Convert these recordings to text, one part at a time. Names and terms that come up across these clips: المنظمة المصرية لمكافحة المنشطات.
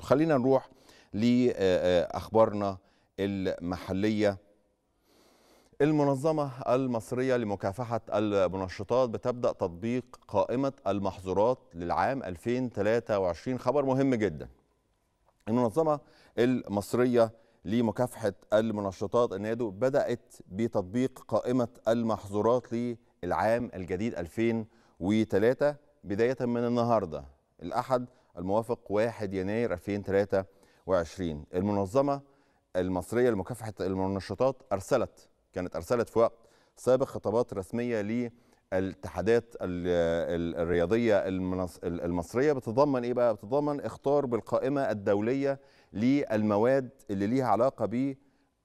خلينا نروح لأخبارنا المحلية. المنظمة المصرية لمكافحة المنشطات بتبدأ تطبيق قائمة المحظورات للعام 2023. خبر مهم جدا. المنظمة المصرية لمكافحة المنشطات النادو بدأت بتطبيق قائمة المحظورات للعام الجديد 2003 بداية من النهاردة الأحد الموافق 1 يناير 2023. المنظمة المصرية لمكافحة المنشطات كانت أرسلت في وقت سابق خطابات رسمية للاتحادات الرياضية المصرية بتضمن إيه بقى؟ بتضمن إخطار بالقائمة الدولية للمواد اللي ليها علاقة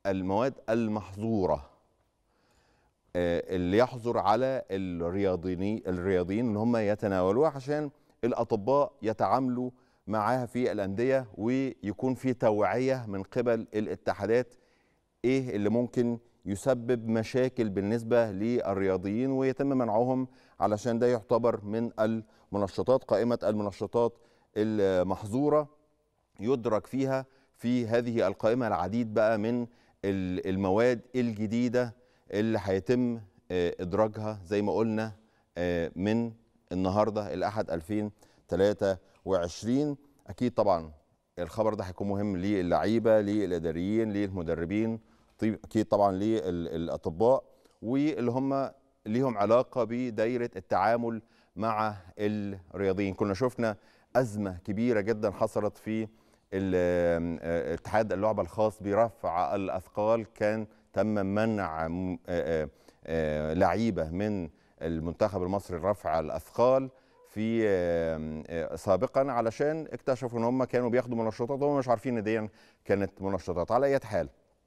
بالمواد المحظورة اللي يحظر على الرياضيين إن هم يتناولوها عشان الأطباء يتعاملوا معاها في الأندية ويكون في توعية من قبل الاتحادات إيه اللي ممكن يسبب مشاكل بالنسبة للرياضيين ويتم منعهم علشان ده يعتبر من المنشطات. قائمة المنشطات المحظورة يدرك فيها في هذه القائمة العديد بقى من المواد الجديدة اللي هيتم إدراجها زي ما قلنا من النهاردة الأحد 2023. أكيد طبعا الخبر ده هيكون مهم للعيبة للإداريين للمدربين أكيد طبعا للأطباء واللي هم ليهم علاقة بدايرة التعامل مع الرياضيين. كنا شفنا أزمة كبيرة جدا حصلت في اتحاد اللعبة الخاص برفع الأثقال، كان تم منع لعيبة من المنتخب المصري لرفع الأثقال في سابقا علشان اكتشفوا ان هم كانوا بياخدوا منشطات وهم مش عارفين ان دي كانت منشطات. على اي حال